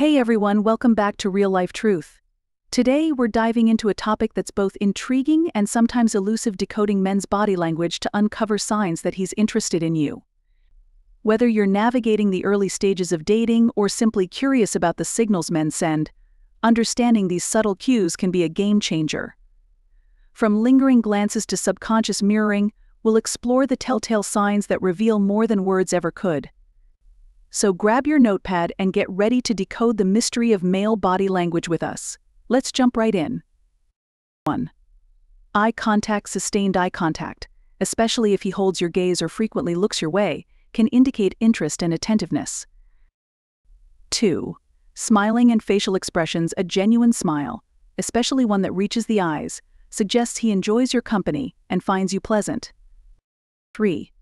Hey everyone, welcome back to Real Life Truth. Today we're diving into a topic that's both intriguing and sometimes elusive: decoding men's body language to uncover signs that he's interested in you. Whether you're navigating the early stages of dating or simply curious about the signals men send, understanding these subtle cues can be a game changer. From lingering glances to subconscious mirroring, we'll explore the telltale signs that reveal more than words ever could. So grab your notepad and get ready to decode the mystery of male body language with us. Let's jump right in. 1. Eye contact. Sustained eye contact, especially if he holds your gaze or frequently looks your way, can indicate interest and attentiveness. 2. Smiling and facial expressions. A genuine smile, especially one that reaches the eyes, suggests he enjoys your company and finds you pleasant. 3.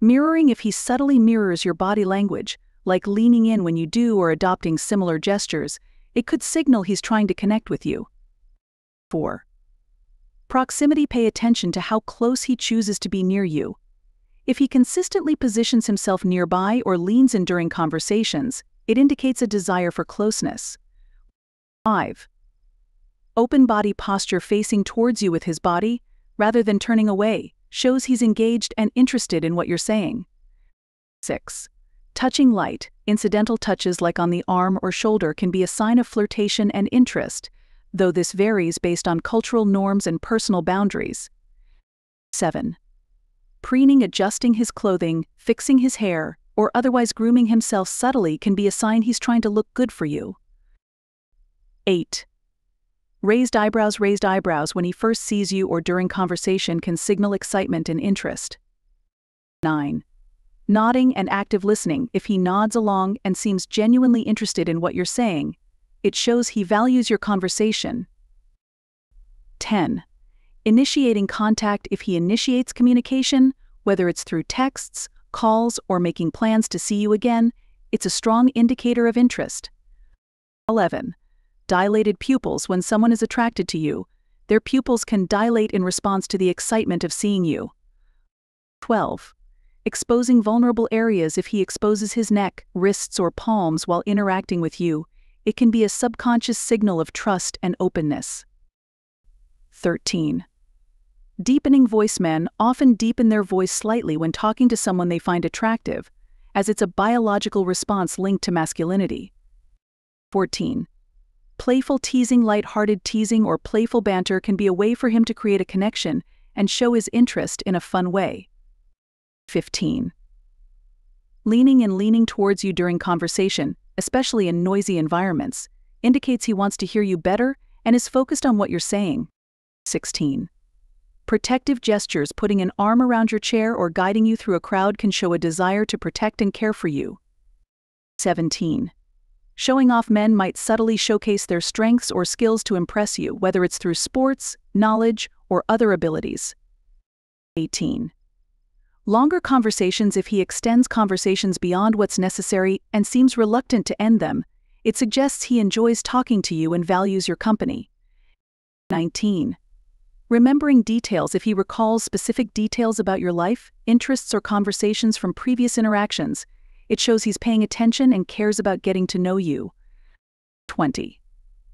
Mirroring. If he subtly mirrors your body language, like leaning in when you do or adopting similar gestures, it could signal he's trying to connect with you. 4. Proximity. Pay attention to how close he chooses to be near you. If he consistently positions himself nearby or leans in during conversations, it indicates a desire for closeness. 5. Open body posture. Facing towards you with his body, rather than turning away, shows he's engaged and interested in what you're saying. 6. Touching. Light, incidental touches like on the arm or shoulder can be a sign of flirtation and interest, though this varies based on cultural norms and personal boundaries. 7. Preening. Adjusting his clothing, fixing his hair, or otherwise grooming himself subtly can be a sign he's trying to look good for you. 8. Raised eyebrows. Raised eyebrows when he first sees you or during conversation can signal excitement and interest. 9. Nodding and active listening. If he nods along and seems genuinely interested in what you're saying, it shows he values your conversation. 10. Initiating contact. If he initiates communication, whether it's through texts, calls, or making plans to see you again, it's a strong indicator of interest. 11. Dilated pupils. When someone is attracted to you, their pupils can dilate in response to the excitement of seeing you. 12. Exposing vulnerable areas. If he exposes his neck, wrists, or palms while interacting with you, it can be a subconscious signal of trust and openness. 13. Deepening voice. Men often deepen their voice slightly when talking to someone they find attractive, as it's a biological response linked to masculinity. 14. Playful teasing. Light-hearted teasing or playful banter can be a way for him to create a connection and show his interest in a fun way. 15. Leaning and leaning towards you during conversation, especially in noisy environments, indicates he wants to hear you better and is focused on what you're saying. 16. Protective gestures. Putting an arm around your chair or guiding you through a crowd can show a desire to protect and care for you. 17. Showing off. Men might subtly showcase their strengths or skills to impress you, whether it's through sports, knowledge, or other abilities. 18. Longer conversations. If he extends conversations beyond what's necessary and seems reluctant to end them, it suggests he enjoys talking to you and values your company. 19. Remembering details. If he recalls specific details about your life, interests, or conversations from previous interactions, it shows he's paying attention and cares about getting to know you. 20.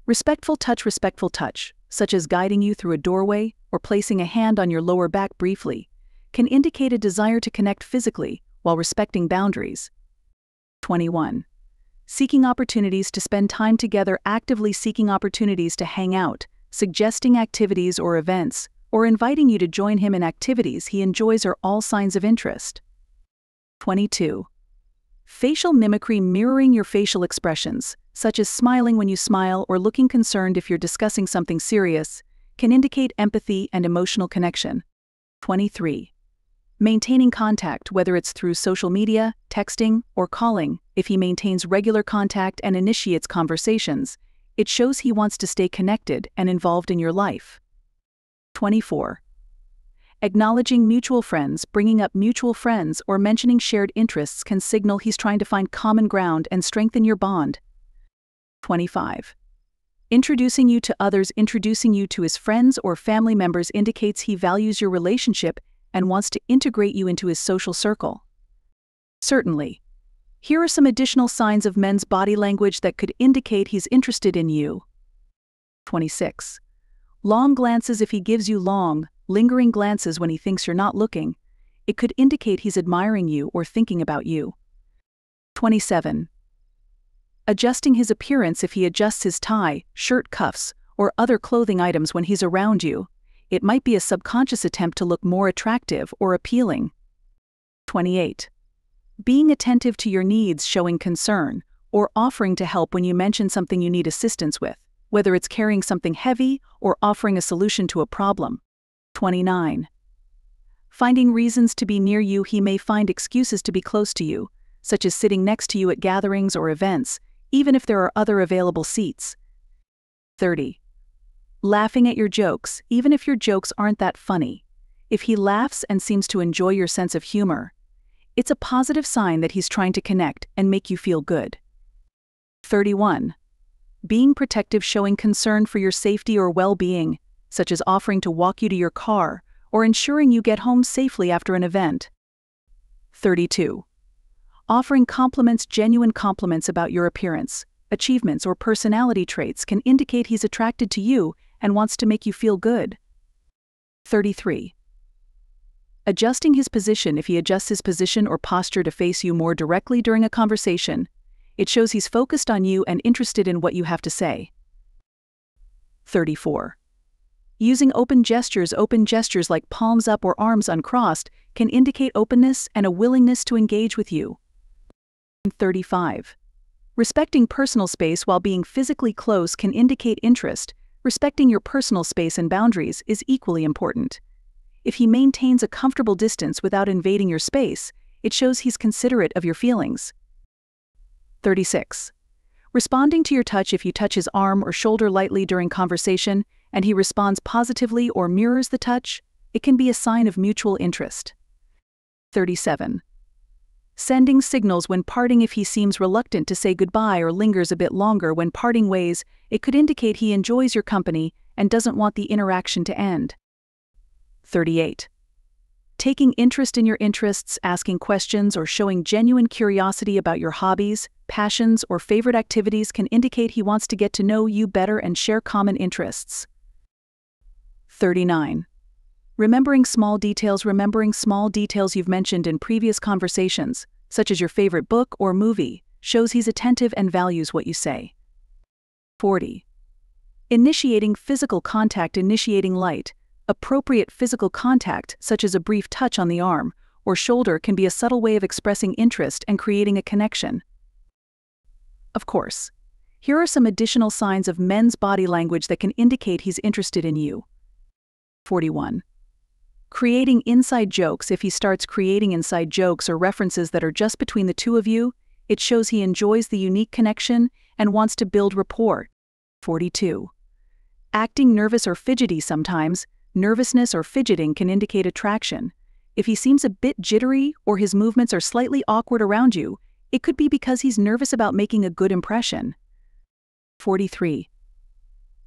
Respectful touch. Respectful touch, such as guiding you through a doorway or placing a hand on your lower back briefly, can indicate a desire to connect physically while respecting boundaries. 21. Seeking opportunities to spend time together. Actively seeking opportunities to hang out, suggesting activities or events, or inviting you to join him in activities he enjoys are all signs of interest. 22. Facial mimicry. Mirroring your facial expressions, such as smiling when you smile or looking concerned if you're discussing something serious, can indicate empathy and emotional connection. 23. Maintaining contact, whether it's through social media, texting, or calling. If he maintains regular contact and initiates conversations, it shows he wants to stay connected and involved in your life. 24. Acknowledging mutual friends. Bringing up mutual friends or mentioning shared interests can signal he's trying to find common ground and strengthen your bond. 25. Introducing you to others. Introducing you to his friends or family members indicates he values your relationship and wants to integrate you into his social circle. Certainly, Here are some additional signs of men's body language that could indicate he's interested in you. 26. Long glances if he gives you long, lingering glances when he thinks you're not looking. It could indicate he's admiring you or thinking about you. 27. Adjusting his appearance if he adjusts his tie, shirt cuffs, or other clothing items when he's around you. It might be a subconscious attempt to look more attractive or appealing. 28. Being attentive to your needs, showing concern, or offering to help when you mention something you need assistance with, whether it's carrying something heavy or offering a solution to a problem. 29. Finding reasons to be near you, he may find excuses to be close to you, such as sitting next to you at gatherings or events, even if there are other available seats. 30. Laughing at your jokes, even if your jokes aren't that funny. If he laughs and seems to enjoy your sense of humor, it's a positive sign that he's trying to connect and make you feel good. 31. Being protective, showing concern for your safety or well-being, such as offering to walk you to your car or ensuring you get home safely after an event. 32. Offering compliments, genuine compliments about your appearance, achievements, or personality traits can indicate he's attracted to you and wants to make you feel good. 33. Adjusting his position if he adjusts his position or posture to face you more directly during a conversation. It shows he's focused on you and interested in what you have to say. 34. Using open gestures. Open gestures like palms up or arms uncrossed can indicate openness and a willingness to engage with you. 35. Respecting personal space while being physically close can indicate interest. Respecting your personal space and boundaries is equally important. If he maintains a comfortable distance without invading your space, it shows he's considerate of your feelings. 36. Responding to your touch. If you touch his arm or shoulder lightly during conversation, and he responds positively or mirrors the touch, it can be a sign of mutual interest. 37. Sending signals when parting. If he seems reluctant to say goodbye or lingers a bit longer when parting ways, it could indicate he enjoys your company and doesn't want the interaction to end. 38. Taking interest in your interests, asking questions, or showing genuine curiosity about your hobbies, passions, or favorite activities can indicate he wants to get to know you better and share common interests. 39. Remembering small details. Remembering small details you've mentioned in previous conversations, such as your favorite book or movie, shows he's attentive and values what you say. 40. Initiating physical contact. Initiating light, appropriate physical contact, such as a brief touch on the arm or shoulder, can be a subtle way of expressing interest and creating a connection. Of course, here are some additional signs of men's body language that can indicate he's interested in you. 41. Creating inside jokes. If he starts creating inside jokes or references that are just between the two of you, it shows he enjoys the unique connection and wants to build rapport. 42. Acting nervous or fidgety sometimes. Nervousness or fidgeting can indicate attraction. If he seems a bit jittery or his movements are slightly awkward around you, it could be because he's nervous about making a good impression. 43.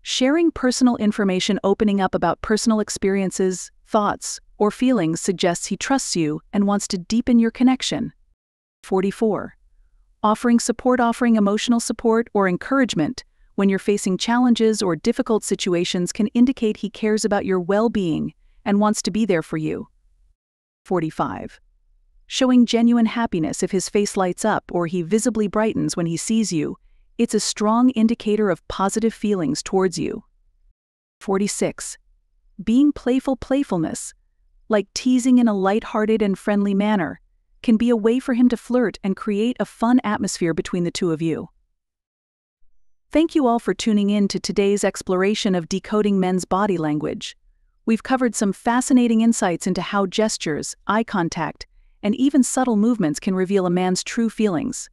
Sharing personal information. Opening up about personal experiences, thoughts, or feelings suggests he trusts you and wants to deepen your connection. 44. Offering support. Offering emotional support or encouragement when you're facing challenges or difficult situations can indicate he cares about your well-being and wants to be there for you. 45. Showing genuine happiness. If his face lights up or he visibly brightens when he sees you, it's a strong indicator of positive feelings towards you. 46. Being playful. Playfulness, like teasing in a light-hearted and friendly manner, can be a way for him to flirt and create a fun atmosphere between the two of you. Thank you all for tuning in to today's exploration of decoding men's body language. We've covered some fascinating insights into how gestures, eye contact, and even subtle movements can reveal a man's true feelings.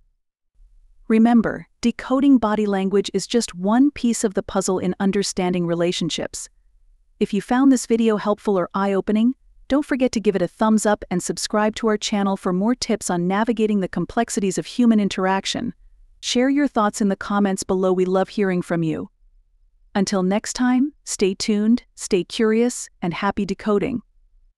Remember, decoding body language is just one piece of the puzzle in understanding relationships. If you found this video helpful or eye-opening, don't forget to give it a thumbs up and subscribe to our channel for more tips on navigating the complexities of human interaction. Share your thoughts in the comments below. We love hearing from you. Until next time, stay tuned, stay curious, and happy decoding.